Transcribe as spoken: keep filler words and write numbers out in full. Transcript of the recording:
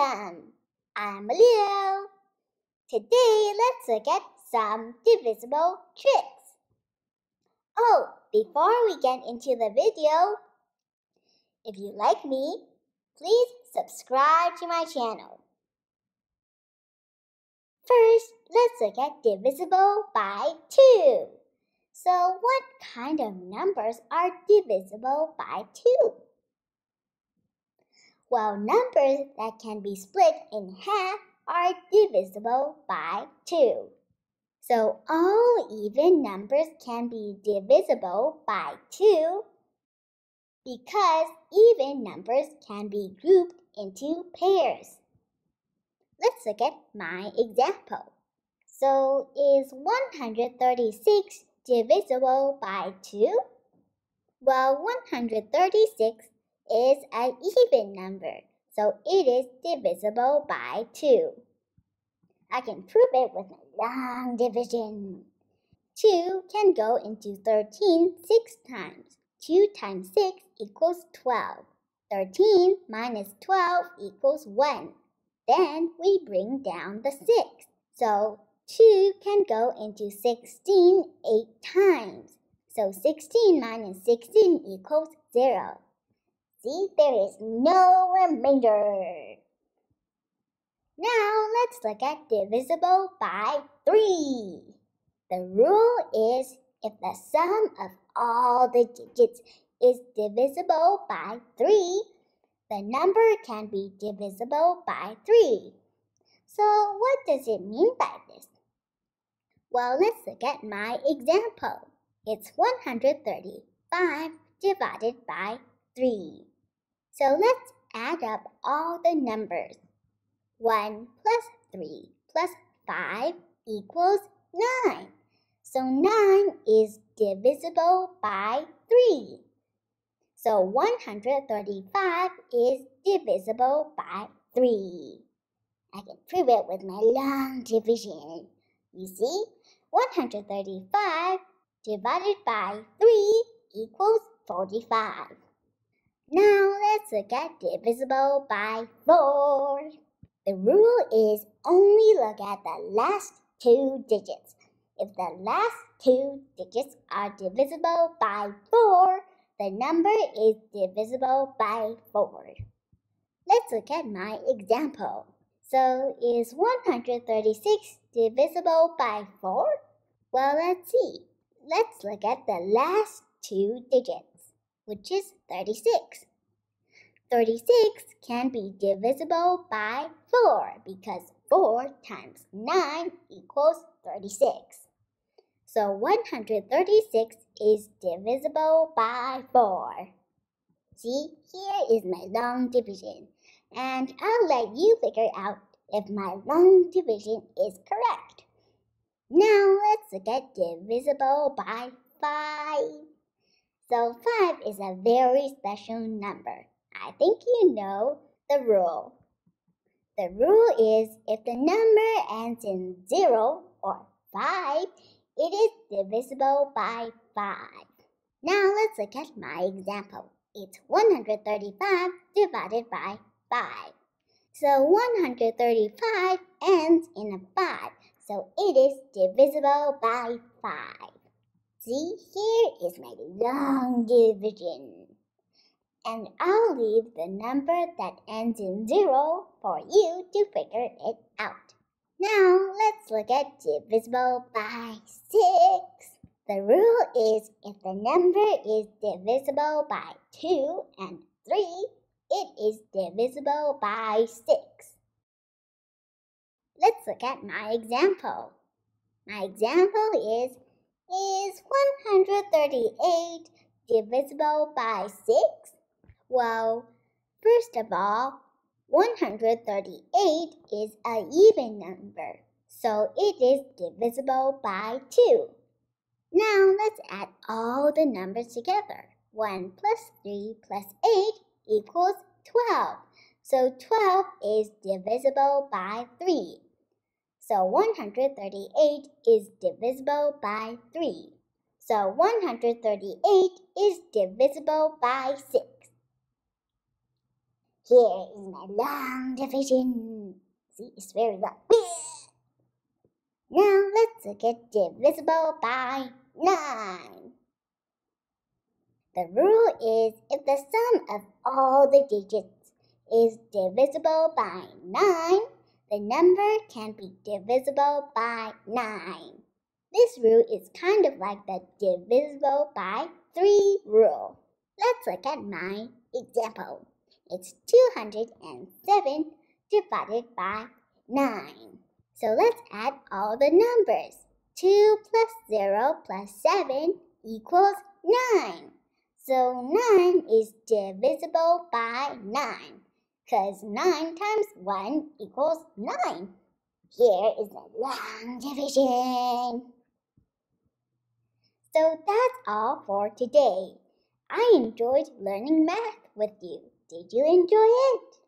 Welcome! I'm Leo. Today, let's look at some divisible tricks. Oh, before we get into the video, if you like me, please subscribe to my channel. First, let's look at divisible by two. So, what kind of numbers are divisible by two? Well, numbers that can be split in half are divisible by two. So all even numbers can be divisible by two because even numbers can be grouped into pairs. Let's look at my example. So is one hundred thirty-six divisible by two? Well, one hundred thirty-six is an even number, so it is divisible by two. I can prove it with a long division. two can go into thirteen six times. two times six equals twelve. thirteen minus twelve equals one. Then we bring down the six. So two can go into sixteen eight times. So sixteen minus sixteen equals zero. See, there is no remainder. Now, let's look at divisible by three. The rule is if the sum of all the digits is divisible by three, the number can be divisible by three. So, what does it mean by this? Well, let's look at my example. It's one hundred thirty-five divided by three. So let's add up all the numbers. one plus three plus five equals nine. So nine is divisible by three. So one hundred thirty-five is divisible by three. I can prove it with my long division. You see, one hundred thirty-five divided by three equals forty-five. Now, let's look at divisible by four. The rule is only look at the last two digits. If the last two digits are divisible by four, the number is divisible by four. Let's look at my example. So, is one hundred thirty-six divisible by four? Well, let's see. Let's look at the last two digits, which is thirty-six. thirty-six can be divisible by four because four times nine equals thirty-six. So one hundred thirty-six is divisible by four. See, here is my long division, and I'll let you figure out if my long division is correct. Now let's look at divisible by five. So five is a very special number. I think you know the rule. The rule is if the number ends in zero or five, it is divisible by five. Now let's look at my example. It's one hundred thirty-five divided by five. So one hundred thirty-five ends in a five, so it is divisible by five. See, here is my long division. And I'll leave the number that ends in zero for you to figure it out. Now, let's look at divisible by six. The rule is if the number is divisible by two and three, it is divisible by six. Let's look at my example. My example is Is one hundred thirty-eight divisible by six? Well, first of all, one hundred thirty-eight is an even number, so it is divisible by two. Now, let's add all the numbers together. one plus three plus eight equals twelve. So twelve is divisible by three. So one hundred thirty-eight is divisible by three. So one hundred thirty-eight is divisible by six. Here is my long division. See, it's very long. Now let's look at divisible by nine. The rule is if the sum of all the digits is divisible by nine, the number can be divisible by nine. This rule is kind of like the divisible by three rule. Let's look at my example. It's two hundred seven divided by nine. So let's add all the numbers. two plus zero plus seven equals nine. So nine is divisible by nine, because nine times one equals nine. Here is the long division. So that's all for today. I enjoyed learning math with you. Did you enjoy it?